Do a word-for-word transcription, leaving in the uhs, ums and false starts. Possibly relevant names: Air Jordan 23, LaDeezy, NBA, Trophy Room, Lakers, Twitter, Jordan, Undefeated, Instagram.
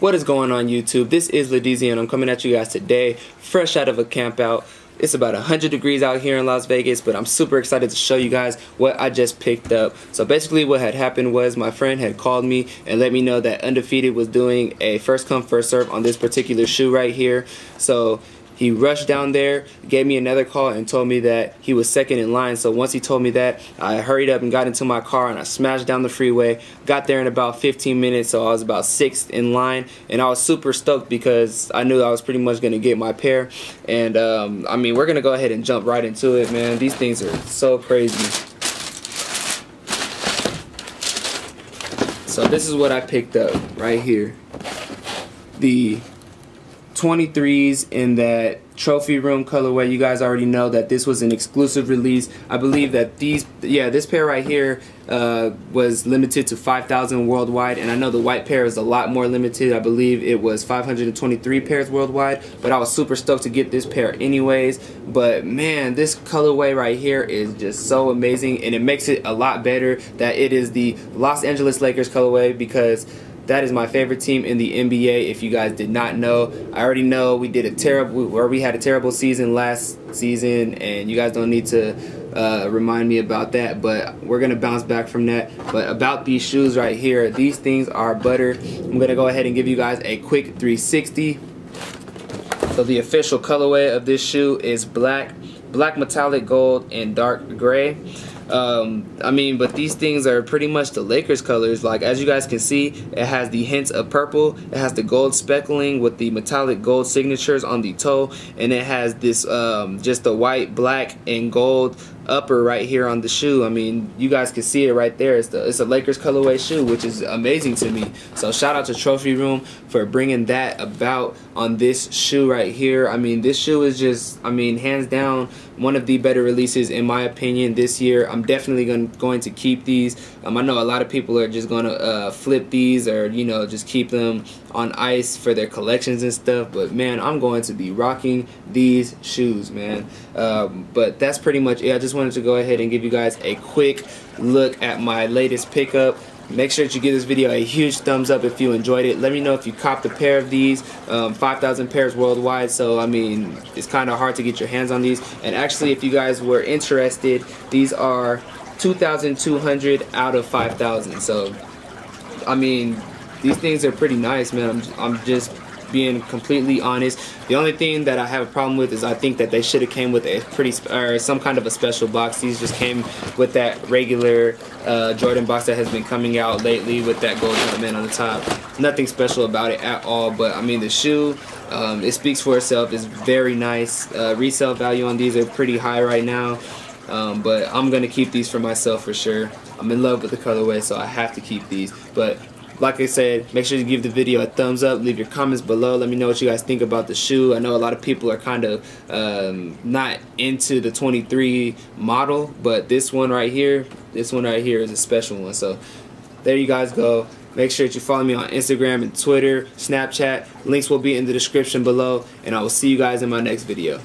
What is going on, YouTube? This is LaDeezy, and I'm coming at you guys today fresh out of a camp out. It's about one hundred degrees out here in Las Vegas, but I'm super excited to show you guys what I just picked up. So basically what had happened was my friend had called me and let me know that Undefeated was doing a first come first serve on this particular shoe right here. So he rushed down there, gave me another call, and told me that he was second in line. So once he told me that, I hurried up and got into my car, and I smashed down the freeway. Got there in about fifteen minutes, so I was about sixth in line. And I was super stoked because I knew I was pretty much going to get my pair. And, um, I mean, we're going to go ahead and jump right into it, man. These things are so crazy. So this is what I picked up right here. The twenty-threes in that Trophy Room colorway. You guys already know that this was an exclusive release. I believe that these, yeah, this pair right here uh, was limited to five thousand worldwide, and I know the white pair is a lot more limited. I believe it was five hundred twenty-three pairs worldwide, but I was super stoked to get this pair anyways. But man, this colorway right here is just so amazing, and it makes it a lot better that it is the Los Angeles Lakers colorway, because that is my favorite team in the N B A. If you guys did not know, I already know we did a terrible, or we had a terrible season last season, and you guys don't need to uh, remind me about that. But we're gonna bounce back from that. But about these shoes right here, these things are butter. I'm gonna go ahead and give you guys a quick three sixty. So the official colorway of this shoe is black, black metallic gold, and dark gray. Um, I mean, but these things are pretty much the Lakers colors. Like, as you guys can see, it has the hints of purple, it has the gold speckling with the metallic gold signatures on the toe, and it has this um, just the white, black, and gold upper right here on the shoe. I mean, you guys can see it right there. It's the it's a Lakers colorway shoe, which is amazing to me. So shout out to Trophy Room for bringing that about on this shoe right here. I mean, this shoe is just, I mean, hands down one of the better releases in my opinion this year. I'm definitely going going to keep these. Um, I know a lot of people are just going to uh, flip these, or you know, just keep them on ice for their collections and stuff. But man, I'm going to be rocking these shoes, man. Um, but that's pretty much it. I just wanted to go ahead and give you guys a quick look at my latest pickup. Make sure that you give this video a huge thumbs up if you enjoyed it. Let me know if you copped a pair of these. Um, five thousand pairs worldwide, so I mean, it's kind of hard to get your hands on these. And actually, if you guys were interested, these are two thousand two hundred out of five thousand. So, I mean, these things are pretty nice, man. I'm, I'm just being completely honest. The only thing that I have a problem with is I think that they should have came with a pretty or some kind of a special box. These just came with that regular uh, Jordan box that has been coming out lately with that gold ornament on the top. Nothing special about it at all, but I mean, the shoe, um, it speaks for itself. It's very nice. Uh, resale value on these are pretty high right now, um, but I'm gonna keep these for myself for sure. I'm in love with the colorway, so I have to keep these. But like I said, make sure you give the video a thumbs up. Leave your comments below. Let me know what you guys think about the shoe. I know a lot of people are kind of um, not into the twenty-three model, but this one right here, this one right here is a special one. So there you guys go. Make sure that you follow me on Instagram and Twitter, Snapchat. Links will be in the description below, and I will see you guys in my next video.